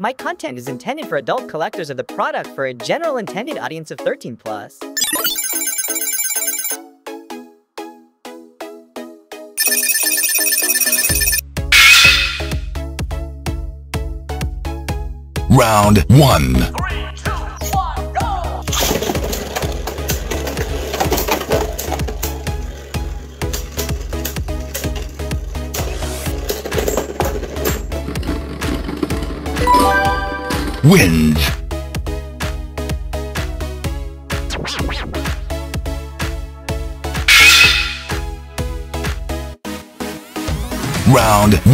My content is intended for adult collectors of the product for a general intended audience of 13+. Round 1. 3,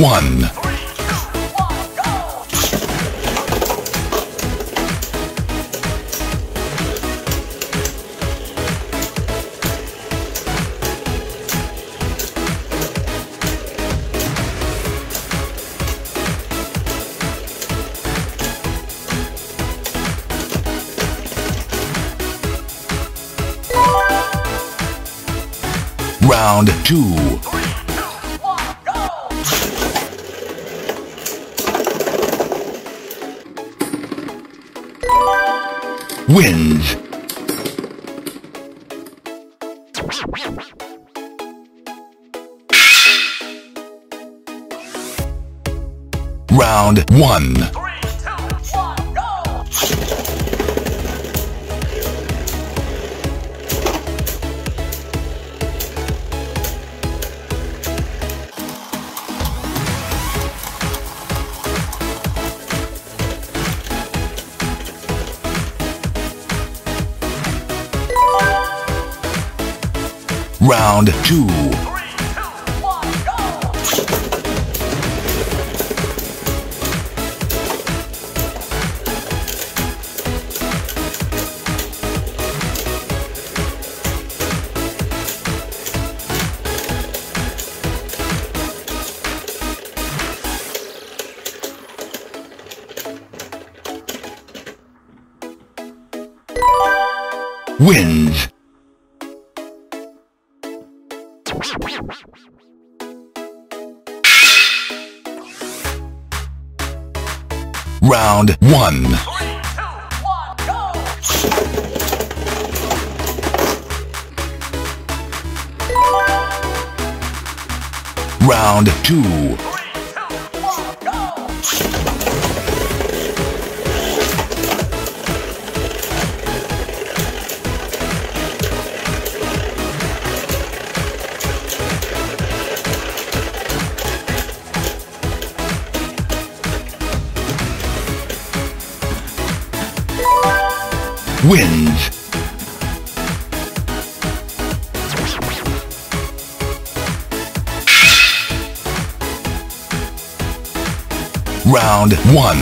2, 1, go! Wind. Round 1. Round 2. 3, 2, 1, go! Wind. Round 1.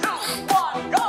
2, 1, go!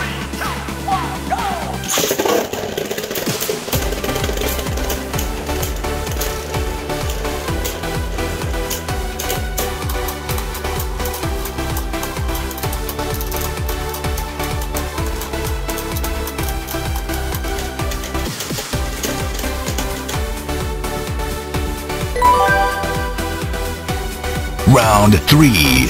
Round 3.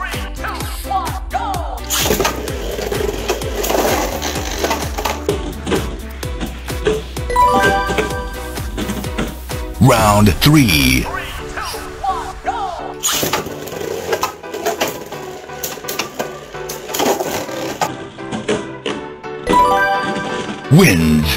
Round 3. 3, 2, 1, go! Wins.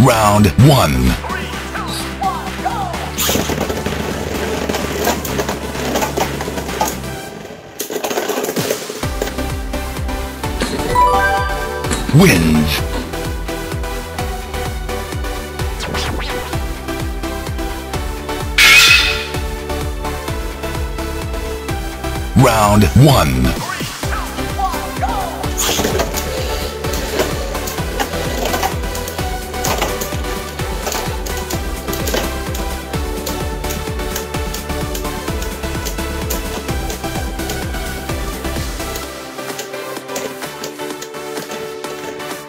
Round 1. Wins. Round 1. 3, 2, 1,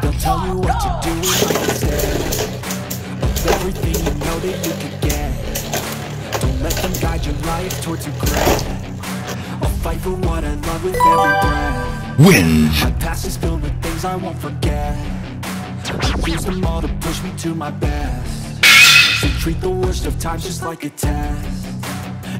They'll tell you what to do instead. Everything you know that you could get. Don't let them guide your life towards regret. I'll fight for what I love with every breath. Wins. My past is filled with things I won't forget. I use them all to push me to my best. So treat the worst of times just like a test.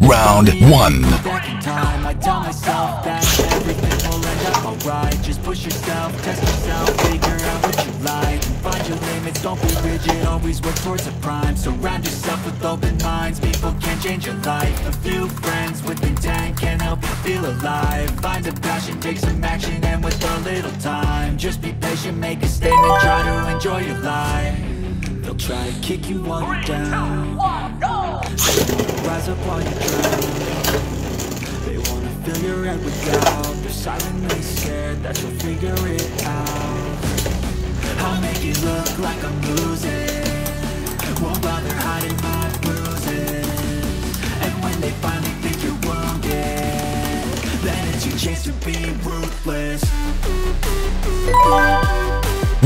Round 1. Back in time, I tell myself that everything will end up alright. Just push yourself, test yourself, figure out what you like. Find your limits, don't be rigid, always work towards a prime. Surround yourself with open minds, people can change your life. A few friends with intent can help you feel alive. Find a passion, take some action, and with a little time, just be patient, make a statement, try to enjoy your life. They'll try to kick you while you're down. Rise up while you drown. They wanna fill your head with doubt. They're silently scared that you'll figure it out. I'll make it look like I'm losing. Won't bother hiding my bruises. And when they finally think you're wounded, then it's your chance to be ruthless.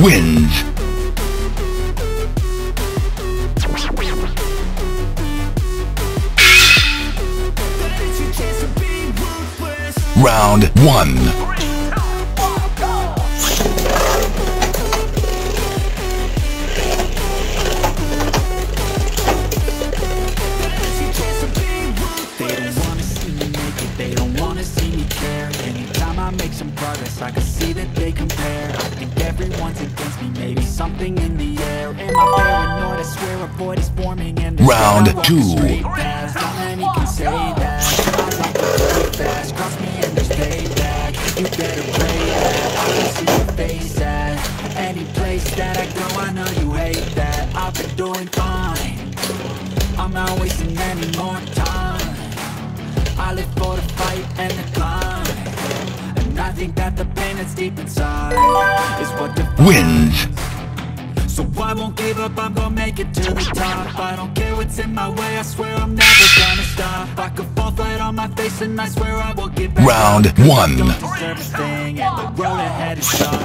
Wins. Round 1. 3, 2, 1, go! They don't wanna see me make it, they don't wanna see me care. Anytime I make some progress, I can see that they compare. I think everyone's against me, maybe something in the air. Am I paranoid? I swear a void is forming. And round 2. You better pray that I can see your face at any place that I go. I know you hate that. I've been doing fine, I'm not wasting any more time. I live for the fight and the climb, and I think that the pain that's deep inside is what defines. Wins. So I won't give up, I'm gonna make it to the top. I don't care what's in my way, I swear I'm never gonna stop. I could fall flat on my face and I swear I won't get back. Round one. Don't deserve a thing and the road ahead is dark.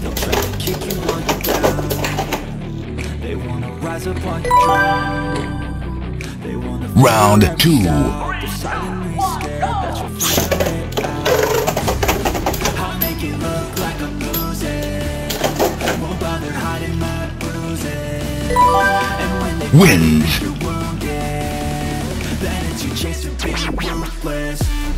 They'll try to kick you while you're down. They want to rise up while you drown. They want to round two. They're silently scared that you're figuring it out. I'll make it look like I'm losing. Won't bother hiding my bruises. Wins. Then it's your chance to be worthless.